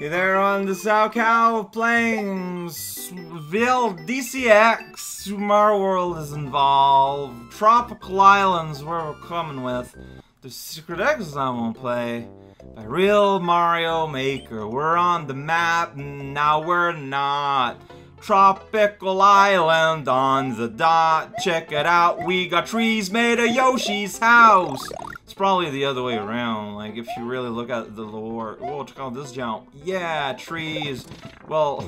Hey there on the South Cow Plains. VLDCX, Super Mario World is involved. Tropical Islands, where we're coming with. The Secret Exit I'm gonna play. By Real Mario Maker. We're on the map, now we're not. Tropical Island on the dot. Check it out, we got trees made of Yoshi's house. It's probably the other way around, like, if you really look at the lore. Whoa, check out this jump. Yeah, trees. Well,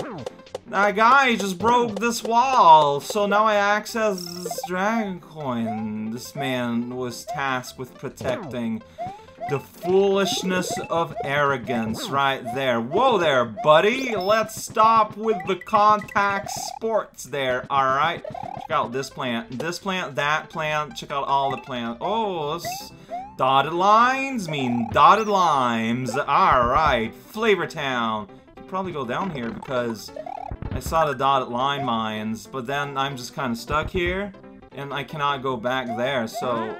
that guy just broke this wall, so now I access this dragon coin. This man was tasked with protecting the foolishness of arrogance right there. Whoa there, buddy. Let's stop with the contact sports there, alright? Check out this plant, that plant. Check out all the plants. Oh, this dotted lines mean dotted limes. Alright, Flavor Town. Probably go down here because I saw the dotted line mines, but then I'm just kind of stuck here, and I cannot go back there, so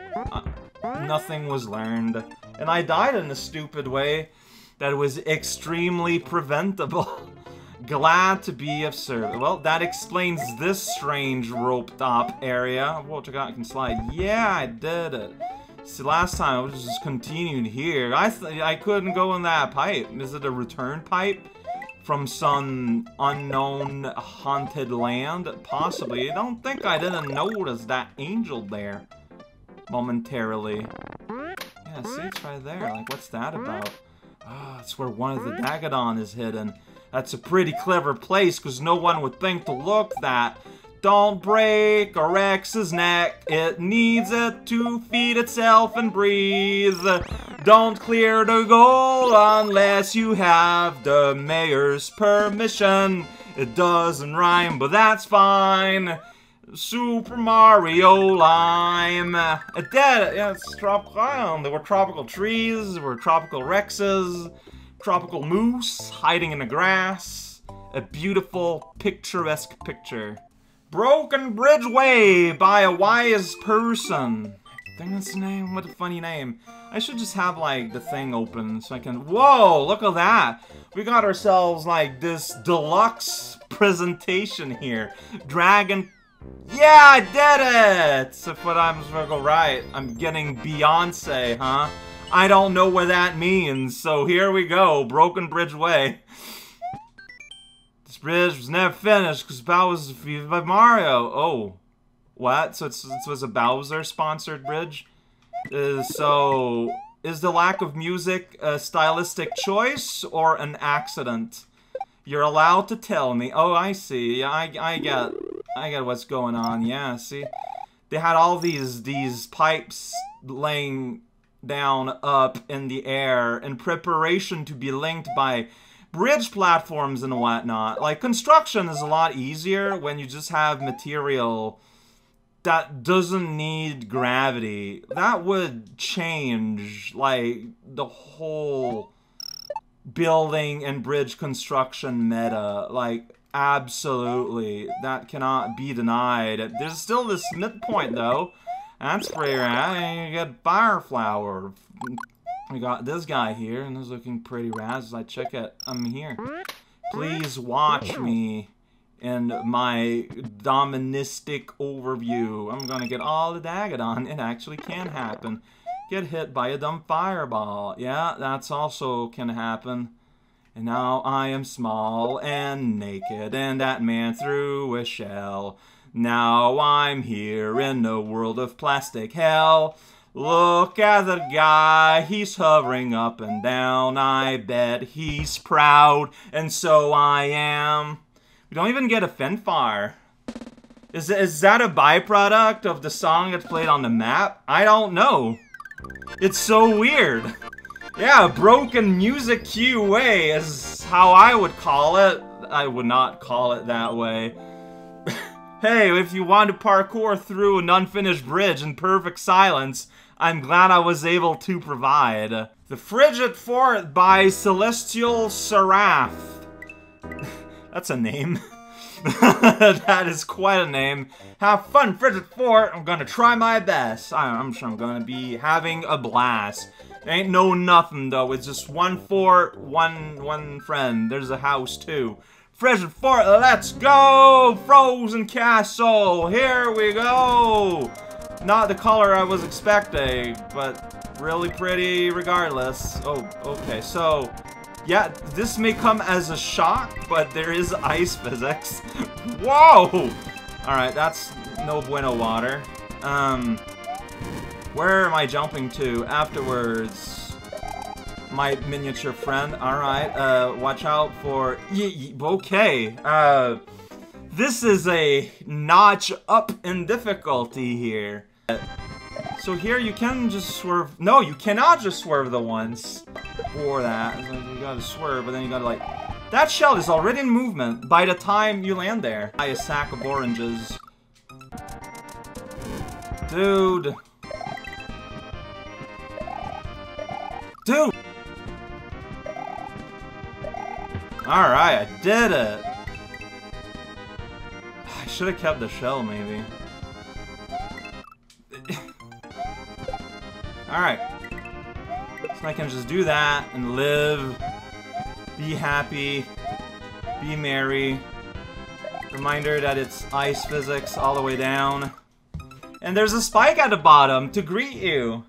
nothing was learned. And I died in a stupid way that was extremely preventable. Glad to be of service. Well, that explains this strange roped-up area. Whoa, check out, I can slide. Yeah, I did it. See, last time I was just continued here. I couldn't go in that pipe. Is it a return pipe? From some unknown haunted land? Possibly. I don't think I didn't notice that angel there. Momentarily. Yeah, see, it's right there. Like, what's that about? Ah, it's where one of the Dagadon is hidden. That's a pretty clever place, because no one would think to look that. Don't break a Rex's neck. It needs it to feed itself and breathe. Don't clear the goal unless you have the mayor's permission. It doesn't rhyme, but that's fine. Super Mario Lime. It did. Yeah, it's Tropical Island. There were tropical trees, there were tropical Rexes, tropical moose hiding in the grass. A beautiful, picturesque picture. Broken Bridgeway by a wise person. I think that's the name. What a funny name. I should just have, like, the thing open so I can... Whoa, look at that. We got ourselves, like, this deluxe presentation here. Dragon... Yeah, I did it! So what I'm supposed to go right. I'm getting Beyonce, huh? I don't know what that means, so here we go. Broken Bridgeway. This bridge was never finished because Bowser was by Mario. Oh. What? So it was a Bowser-sponsored bridge? So... Is the lack of music a stylistic choice or an accident? You're allowed to tell me. Oh, I see. I get what's going on, yeah, see? They had all these pipes laying down up in the air in preparation to be linked by bridge platforms and whatnot. Like, construction is a lot easier when you just have material that doesn't need gravity. That would change, like, the whole building and bridge construction meta, like... Absolutely, that cannot be denied. There's still this midpoint though. That's where you're at, and you get Fireflower. We got this guy here, and he's looking pretty razz. I check it. I'm here. Please watch me in my doministic overview. I'm gonna get all the Dagadon. It actually can happen. Get hit by a dumb fireball. Yeah, that's also can happen. And now I am small and naked, and that man threw a shell. Now I'm here in a world of plastic hell. Look at the guy, he's hovering up and down. I bet he's proud, and so I am. We don't even get a Fenfire. Is that a byproduct of the song that's played on the map? I don't know. It's so weird. Yeah, broken music cue way is how I would call it. I would not call it that way. Hey, if you want to parkour through an unfinished bridge in perfect silence, I'm glad I was able to provide. The Frigid Fort by Celestial Seraph. That's a name. That is quite a name. Have fun, Frigid Fort. I'm gonna try my best. I'm sure I'm gonna be having a blast. Ain't no nothing though. It's just one fort, one friend. There's a house too. Frigid Fort, let's go! Frozen Castle, here we go! Not the color I was expecting, but really pretty regardless. Oh, okay, so, yeah, this may come as a shock, but there is ice physics. Whoa! Alright, that's no bueno water. Where am I jumping to afterwards? My miniature friend. Alright, watch out for... Okay, this is a notch up in difficulty here. So here you can just swerve... No, you cannot just swerve the ones for that. You gotta swerve, but then you gotta like... That shell is already in movement by the time you land there. Buy a sack of oranges. Dude. Dude! Alright, I did it! I should have kept the shell, maybe. Alright. So I can just do that and live. Be happy. Be merry. Reminder that it's ice physics all the way down. And there's a spike at the bottom to greet you!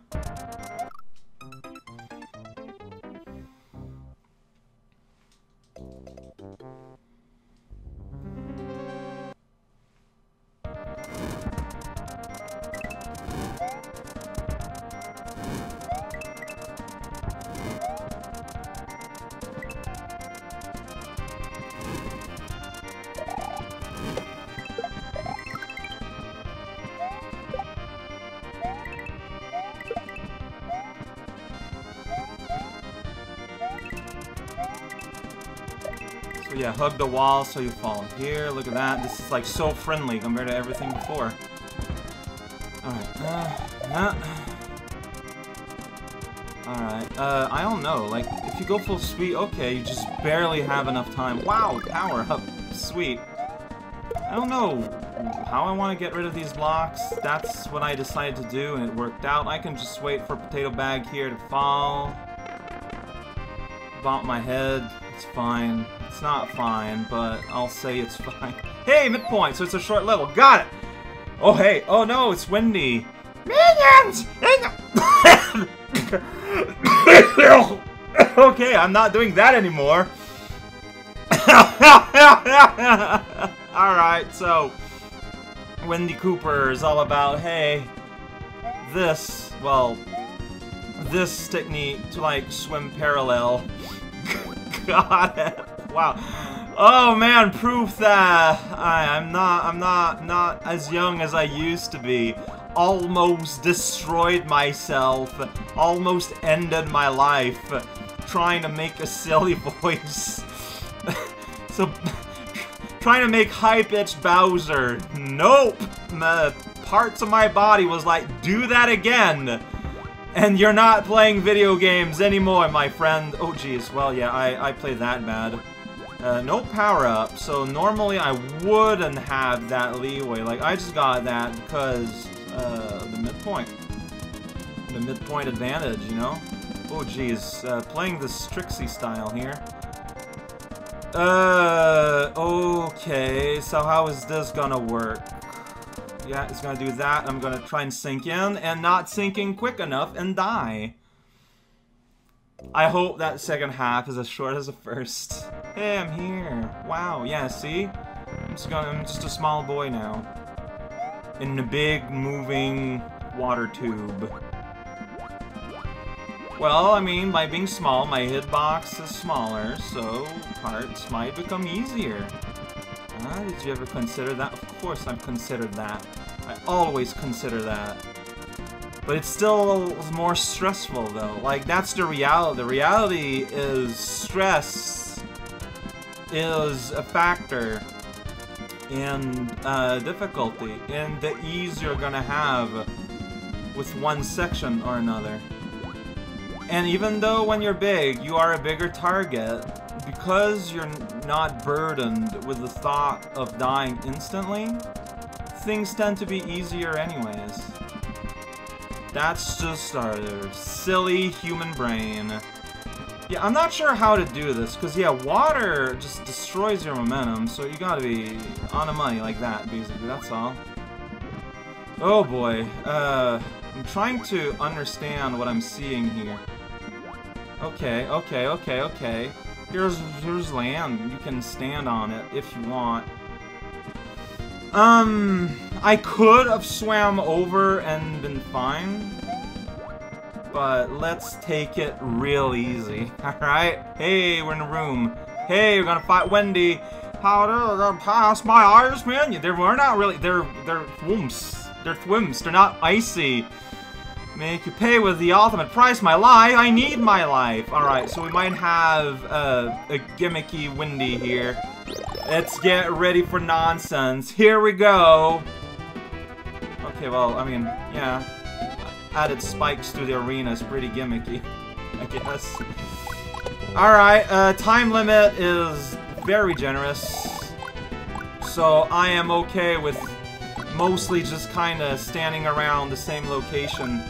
Yeah, hug the wall so you fall. Here, look at that. This is like so friendly compared to everything before. Alright, Alright, I don't know. Like, if you go full sweet, okay, you just barely have enough time. Wow, power up. Sweet. I don't know how I want to get rid of these blocks. That's what I decided to do, and it worked out. I can just wait for Potato Bag here to fall. Bump my head. It's fine. It's not fine, but I'll say it's fine. Hey, midpoint, so it's a short level. Got it! Oh, hey. Oh, no, it's windy. Minions! Okay, I'm not doing that anymore. Alright, so... Wendy Koopa is all about, hey... This, well... This technique to, like, swim parallel. Got it. Wow. Oh man, proof that I'm not as young as I used to be. Almost destroyed myself. Almost ended my life trying to make a silly voice. So trying to make high-pitched Bowser. Nope. Parts of my body was like, do that again. And you're not playing video games anymore, my friend. Oh geez, well yeah, I played that bad. No power-up, so normally I wouldn't have that leeway. Like, I just got that because, the midpoint. The midpoint advantage, you know? Oh geez, playing this Trixie style here. Okay, so how is this gonna work? Yeah, it's gonna do that. I'm gonna try and sink in, and not sink in quick enough and die. I hope that second half is as short as the first. Hey, I'm here. Wow, yeah, see? I'm just a small boy now. In a big, moving water tube. Well, I mean, by being small, my hitbox is smaller, so parts might become easier. Did you ever consider that? Of course I've considered that. I always consider that. But it's still more stressful, though. Like, that's the reality. The reality is stress is a factor in difficulty, and the ease you're gonna have with one section or another. And even though when you're big, you are a bigger target, because you're not burdened with the thought of dying instantly, things tend to be easier anyways. That's just our silly human brain. Yeah, I'm not sure how to do this, because, yeah, water just destroys your momentum, so you gotta be on the money like that, basically, that's all. Oh boy, I'm trying to understand what I'm seeing here. Okay, okay, okay, okay. Here's land, you can stand on it if you want. I could have swam over and been fine. But let's take it real easy, alright? Hey, we're in the room. Hey, we're gonna fight Wendy. How they're gonna pass my eyes, man? We're not really, they're thwimps. They're thwimps, they're not icy. Make you pay with the ultimate price, my life. I need my life. Alright, so we might have a gimmicky Wendy here. Let's get ready for nonsense. Here we go. Okay, well, I mean, yeah. Added spikes to the arena is pretty gimmicky, I guess. Alright, time limit is very generous. So I am okay with mostly just kinda standing around the same location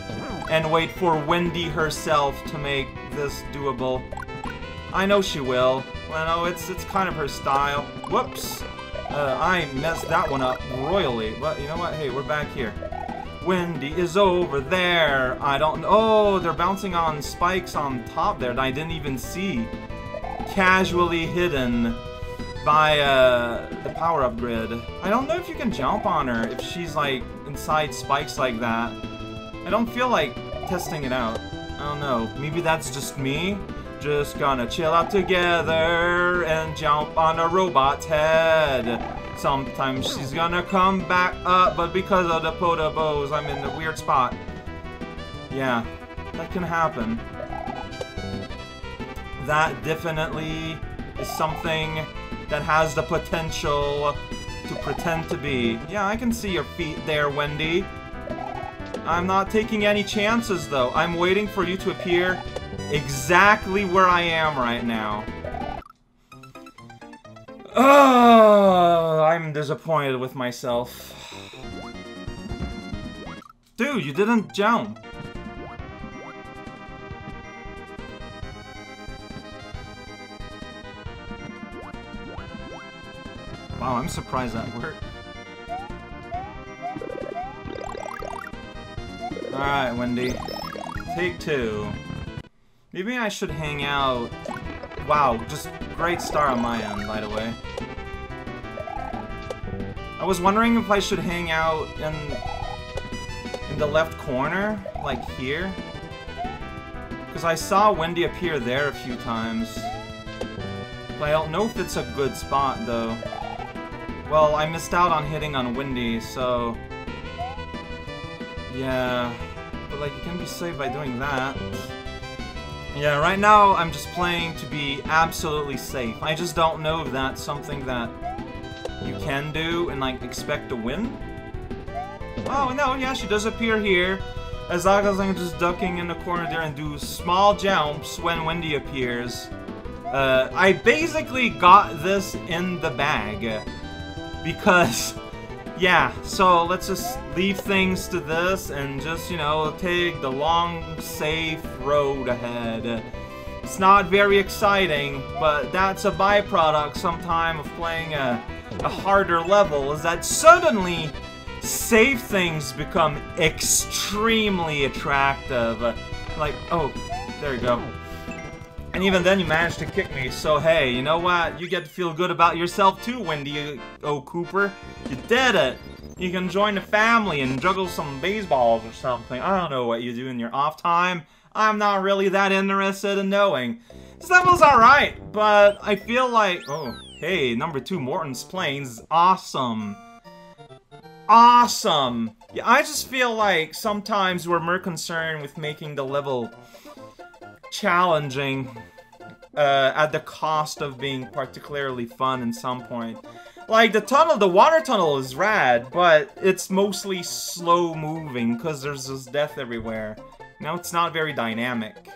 and wait for Wendy herself to make this doable. I know she will. Well, no, it's kind of her style. Whoops! I messed that one up royally, but you know what? Hey, we're back here. Wendy is over there. I don't know. Oh, they're bouncing on spikes on top there that I didn't even see. Casually hidden by the power-up grid. I don't know if you can jump on her if she's like inside spikes like that. I don't feel like testing it out. I don't know. Maybe that's just me. Just gonna chill out together and jump on a robot's head. Sometimes she's gonna come back up, but because of the potabos, I'm in the weird spot. Yeah, that can happen. That definitely is something that has the potential to pretend to be. Yeah, I can see your feet there, Wendy. I'm not taking any chances, though. I'm waiting for you to appear exactly where I am right now. Oh, I'm disappointed with myself. Dude, you didn't jump. Wow, I'm surprised that worked. Alright, Wendy. Take two. Maybe I should hang out. Wow, just great star on my end, by the way. I was wondering if I should hang out in the left corner, like here. Because I saw Wendy appear there a few times. But I don't know if it's a good spot, though. Well, I missed out on hitting on Wendy, so... yeah. But, like, you can be saved by doing that. Yeah, right now, I'm just playing to be absolutely safe. I just don't know if that's something that... you can do and like expect to win. Oh no, yeah, she does appear here. As long as I'm just ducking in the corner there and do small jumps when Wendy appears. I basically got this in the bag because, yeah. So let's just leave things to this and just, you know, take the long, safe road ahead. It's not very exciting, but that's a byproduct sometime of playing a harder level, is that suddenly safe things become extremely attractive. Like, oh, there you go. And even then you managed to kick me, so hey, you know what? You get to feel good about yourself too, Wendy O. Koopa. You did it! You can join the family and juggle some baseballs or something. I don't know what you do in your off time. I'm not really that interested in knowing. This level's alright, but I feel like... oh. Hey, number 2, Morton's Plains, awesome. Awesome! Yeah, I just feel like sometimes we're more concerned with making the level challenging at the cost of being particularly fun in some point. Like, the tunnel, the water tunnel is rad, but it's mostly slow moving because there's just death everywhere. Now it's not very dynamic.